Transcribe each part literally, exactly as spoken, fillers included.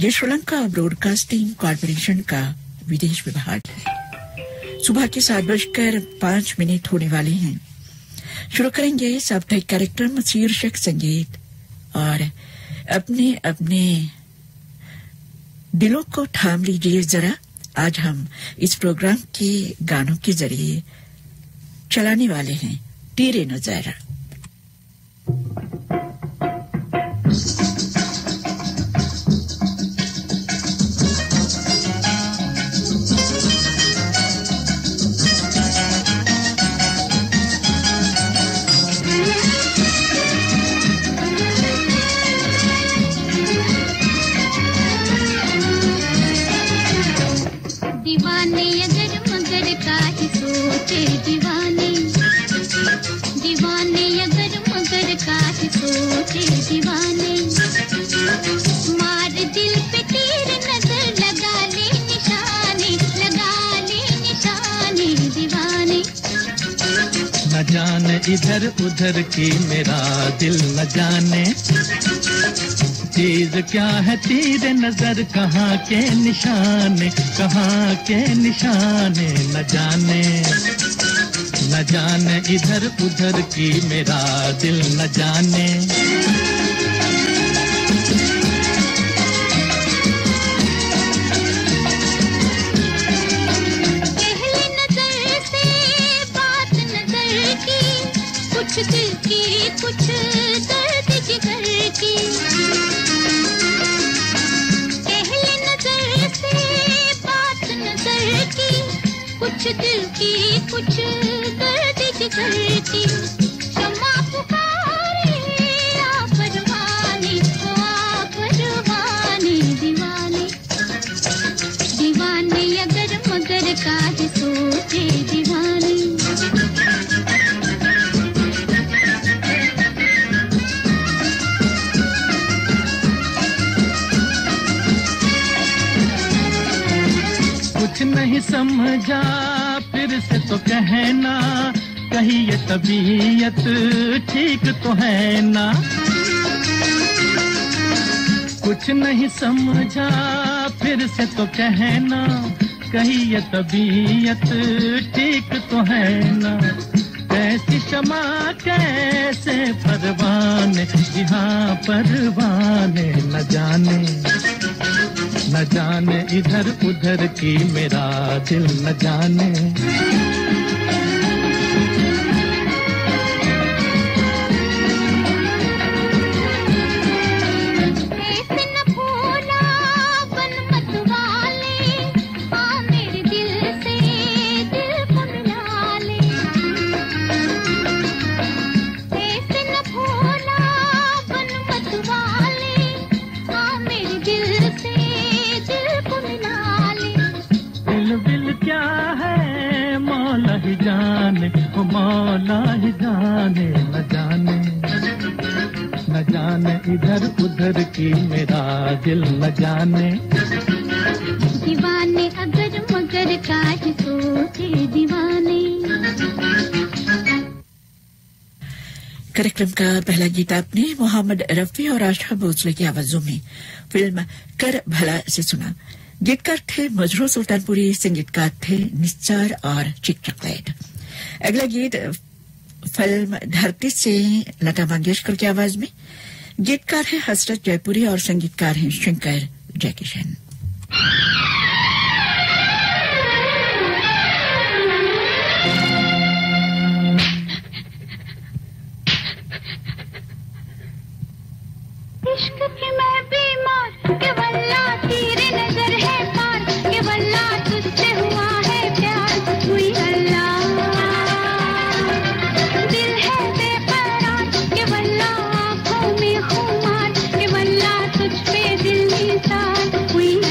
यह Sri Lanka broadcasting corporation का विदेश विभाग है। सुबह के सात बजकर पांच मिनट होने वाले हैं। शुरू करेंगे साप्ताहिक कार्यक्रम, शीर्षक संगीत और अपने अपने दिलों को थाम लीजिए जरा। आज हम इस प्रोग्राम के गानों के जरिए चलाने वाले हैं तेरे नजारा। इधर उधर की मेरा दिल न जाने चीज क्या है, तेरे नजर कहाँ के निशाने, कहाँ के निशाने, न जाने न जाने इधर उधर की मेरा दिल न जाने। कुछ दिल की कुछ दर्द जिगर की, पहले नजर से बात नजर की, कुछ दिल की कुछ दर्द जिगर की, क्षमा पुकारे आफरमानी, ओ आफरमानी दीवानी, दीवानी अगर मगर का ही सोचे दीवानी। नहीं समझा फिर से तो कहना, कहीं ये तबीयत ठीक तो है ना, कुछ नहीं समझा फिर से तो कहना, कहीं ये तबीयत ठीक तो है ना, कैसी क्षमा कैसे परवाने, यहाँ परवाने न जाने न जाने इधर उधर की मेरा दिल न जाने। इधर उधर की मेरा दिल न जाने, दीवाने अगर मगर का ही सोचे दीवाने। कार्यक्रम का पहला गीत आपने मोहम्मद रफी और आशा भोसले की आवाजों में फिल्म कर भला से सुना। गीतकार थे मज़रू सुल्तानपुरी, संगीतकार थे निश्चार और चिक्रकवेड। अगला गीत फिल्म धरती से लता मंगेशकर की आवाज में, गीतकार है हसरत जयपुरी और संगीतकार हैं शंकर जैकीशन। इश्क की मैं बीमार के वल्ला तेरे नजर है पार, के वल्ला तुझसे हुआ है प्यार, हुई अल्लाह we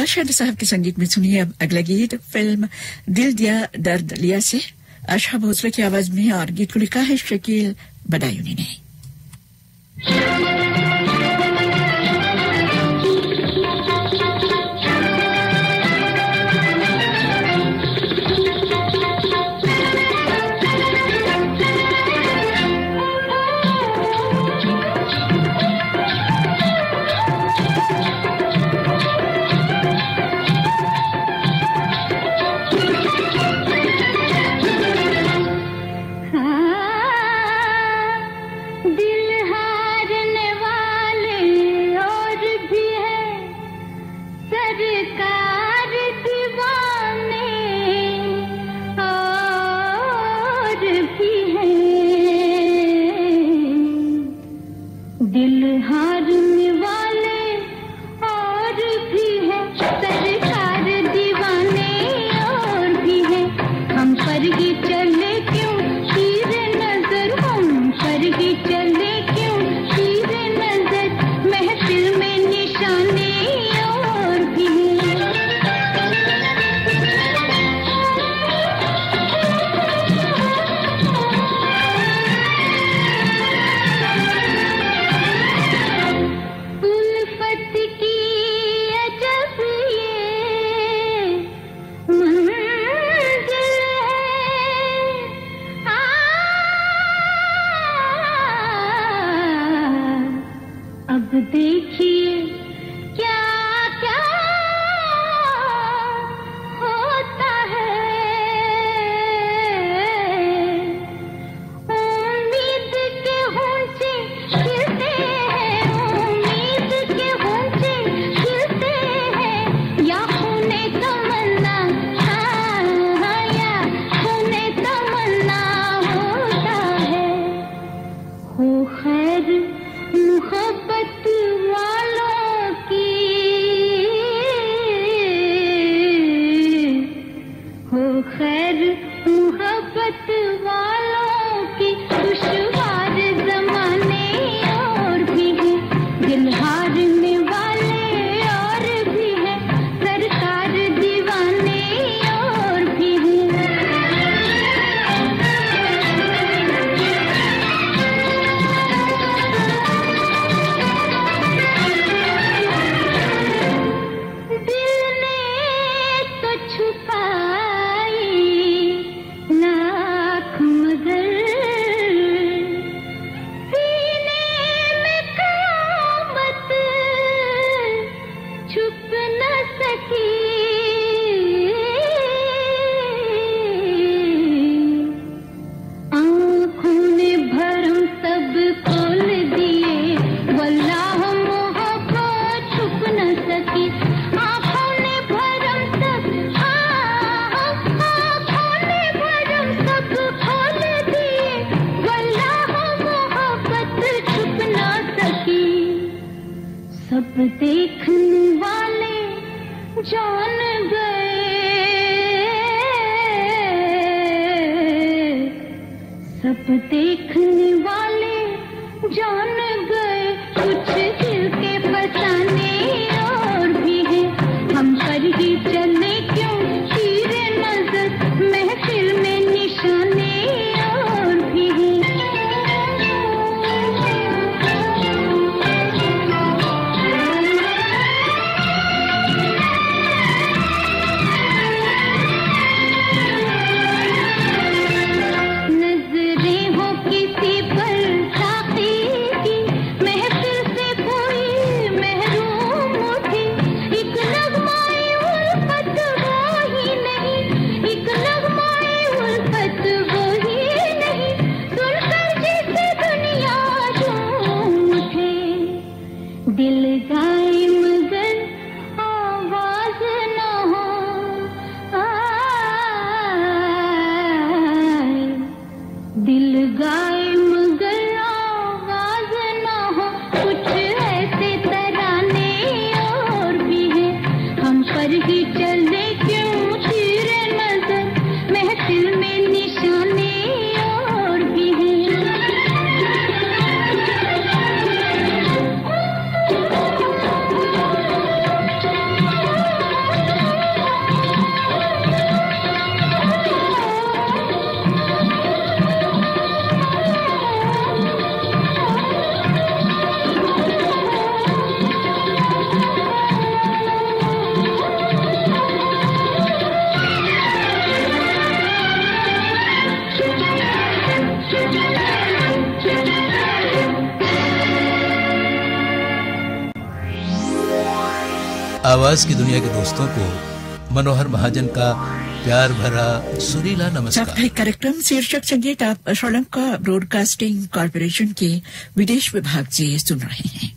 नौशाद साहब के संगीत में सुनिए अब अगला गीत, फिल्म दिल दिया दर्द लिया से आशा भोसले की आवाज में, और गीत को लिखा है शकील बदायूं ने। आवाज की दुनिया के दोस्तों को मनोहर महाजन का प्यार भरा सुरीला नमस्कार। कार्यक्रम शीर्षक संगीत आप श्रीलंका ब्रॉडकास्टिंग कॉर्पोरेशन के विदेश विभाग से सुन रहे हैं।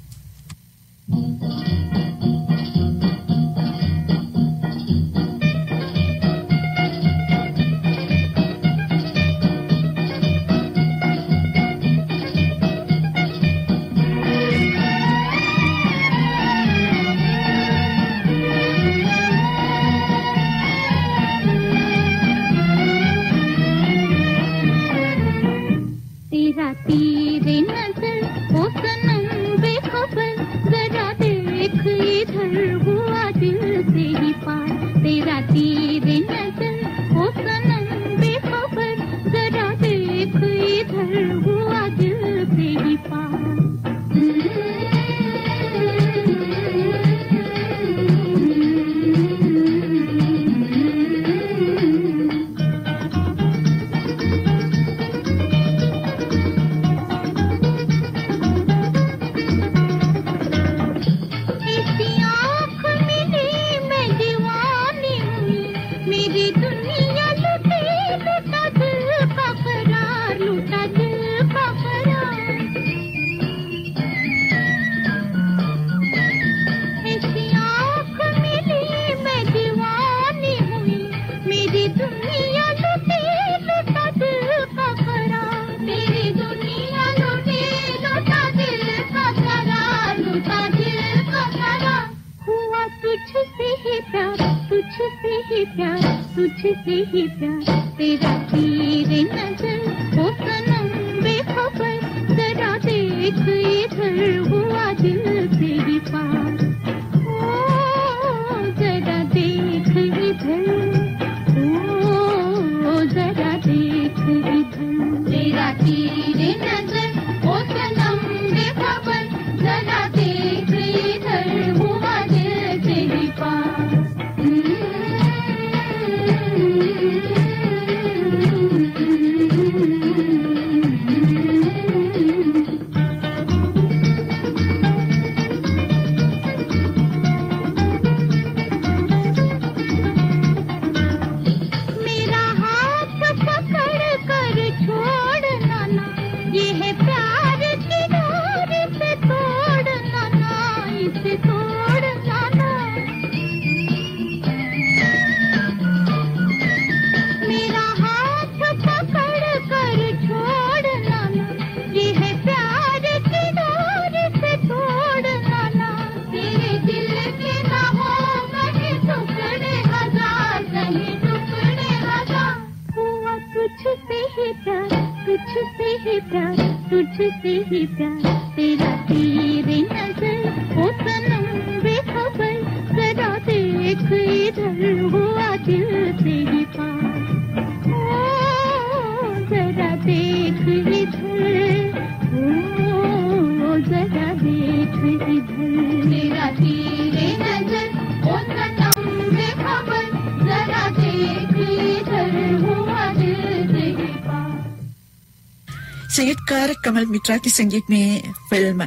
संगीतकार कमल मित्रा के संगीत में फिल्म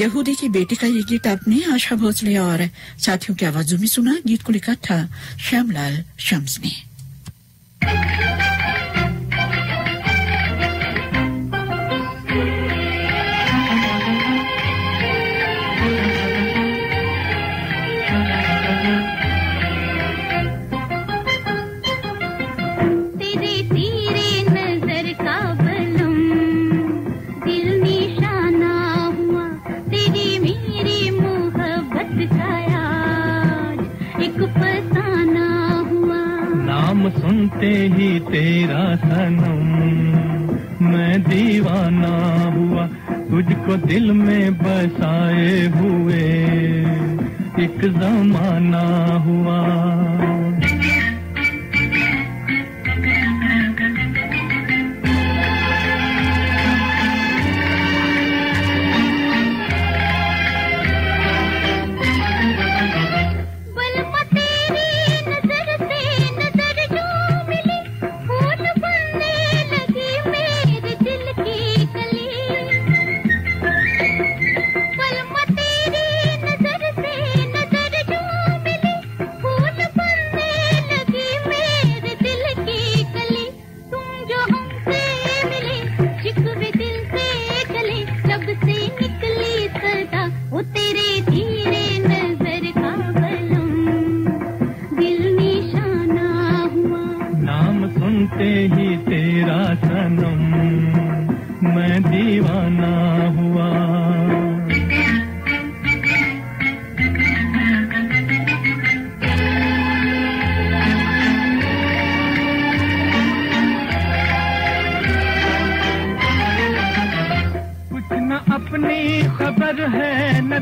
यहूदी की बेटी का ये गीत आपने आशा भोसले और साथियों की आवाजों में सुना। गीत को लिखा था श्यामलाल श्यामश ने। सुनते ही तेरा सनम मैं दीवाना हुआ, तुझको दिल में बसाए हुए एक जमाना हुआ।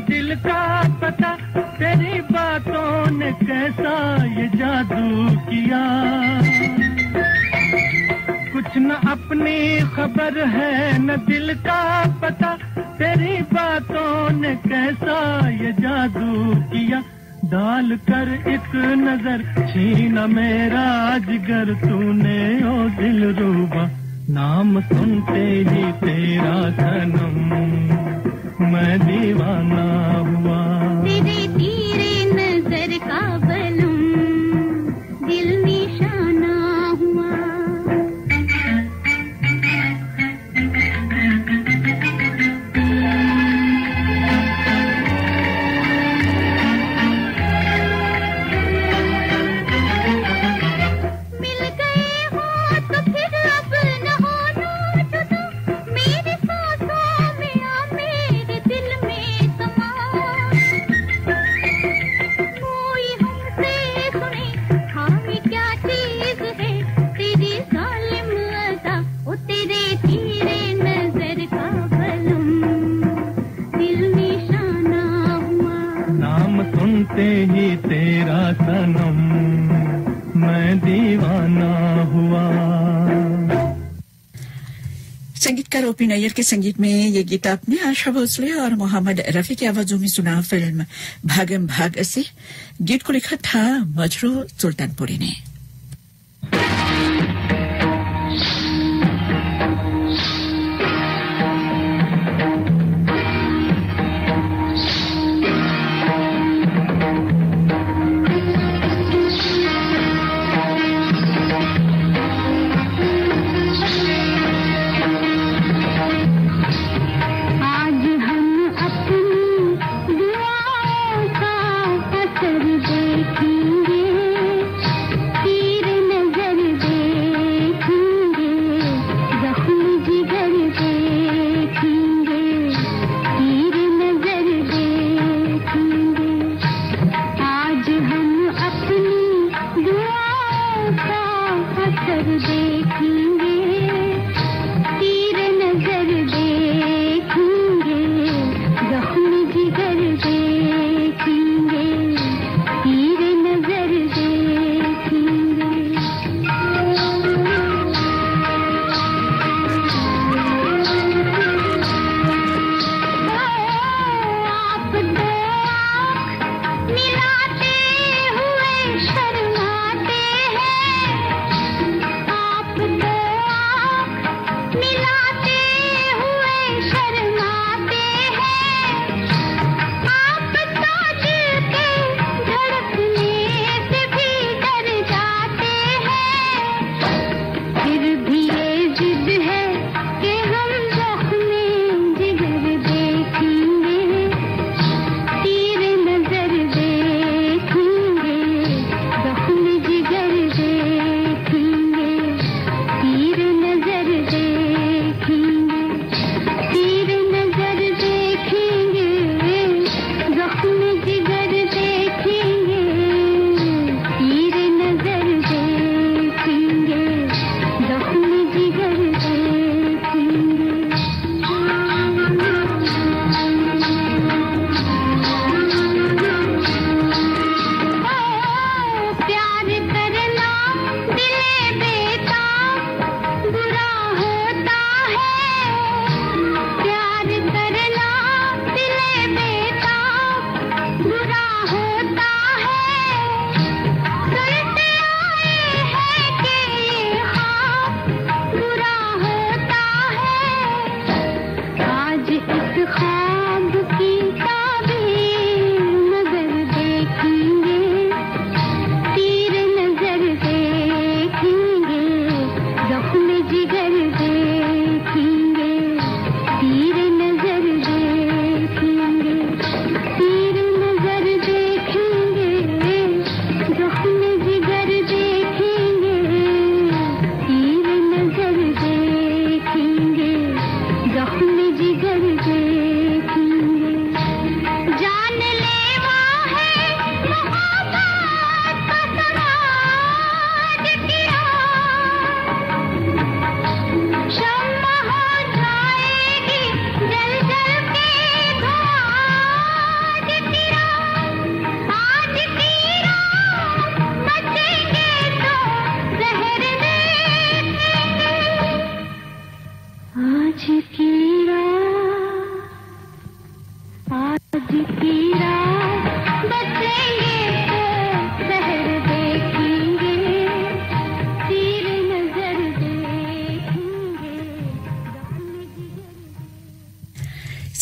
दिल का पता तेरी बातों ने कैसा ये जादू किया, कुछ न अपनी खबर है न दिल का पता, तेरी बातों ने कैसा ये जादू किया, डाल कर एक नजर छीना मेरा जिगर तूने ओ दिलरूबा, नाम सुनते ही तेरा सनम मैं दीवाना हुआ, तेरे तेरे नजर का बलम दिल निशाना हुआ। संगीतकार ओपी नायर के संगीत में ये गीत आपने आशा भोसले और मोहम्मद रफी की आवाजों में सुना फिल्म भागम भाग से। गीत को लिखा था मज़रू सुल्तानपुरी ने।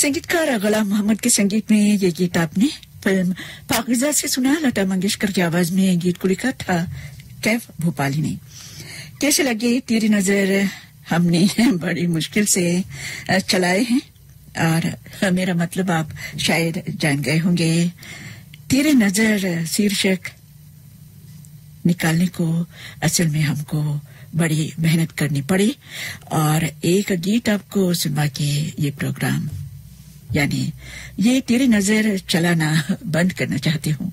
संगीतकार गुलाम मोहम्मद के संगीत में ये गीत आपने फिल्म पाकीज़ा से सुना। लता मंगेशकर की आवाज में ये गीत को लिखा था कैफ भोपाली ने। कैसे लगे तेरी नजर, हमने बड़ी मुश्किल से चलाए हैं और मेरा मतलब आप शायद जान गए होंगे। तेरी नजर शीर्षक निकालने को असल में हमको बड़ी मेहनत करनी पड़ी और एक गीत आपको सुनवा के ये प्रोग्राम यानी ये तेरी नजर चलाना बंद करना चाहती हूँ।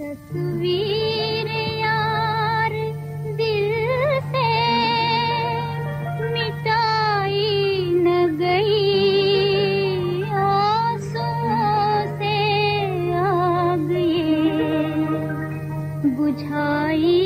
तस्वीर यार दिल से मिटाई न गई, आंसुओं से आग ये बुझाई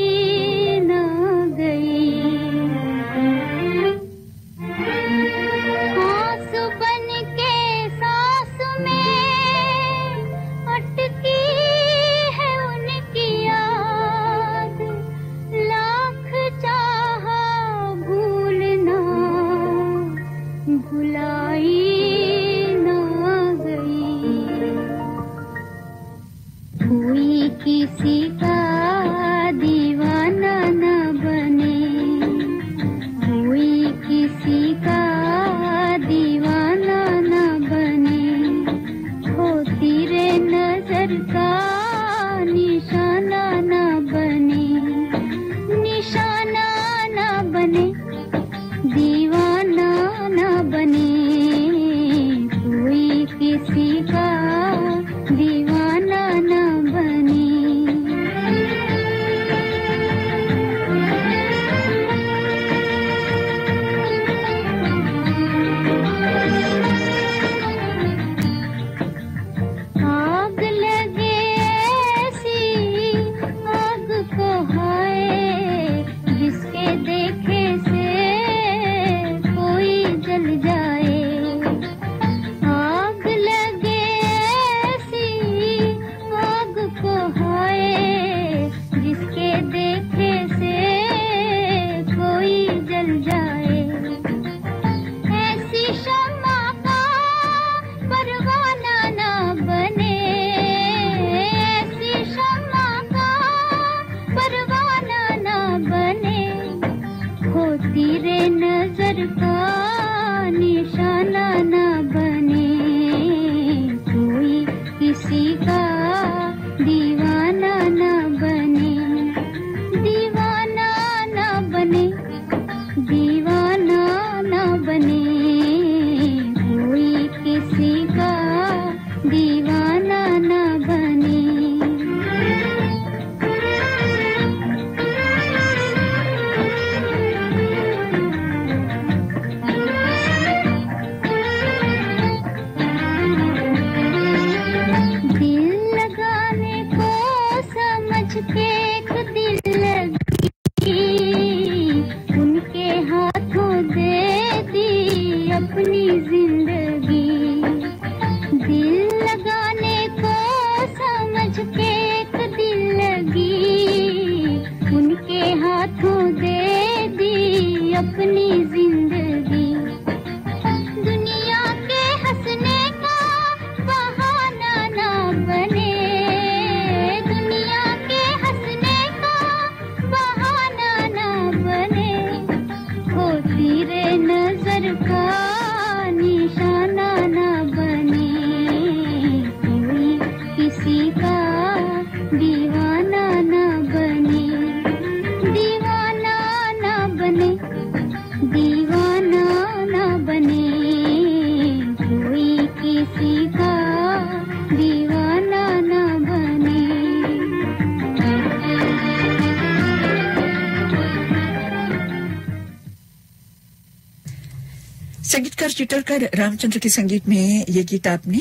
कर रामचंद्र के संगीत में ये गीत आपने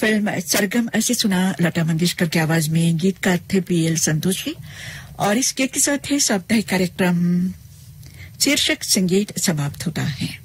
फिल्म सरगम ऐसे सुना। लता मंगेशकर की आवाज में गीतकार थे पीएल संतोषी और इस गीत के साथ है साप्ताहिक कार्यक्रम शीर्षक संगीत समाप्त होता है।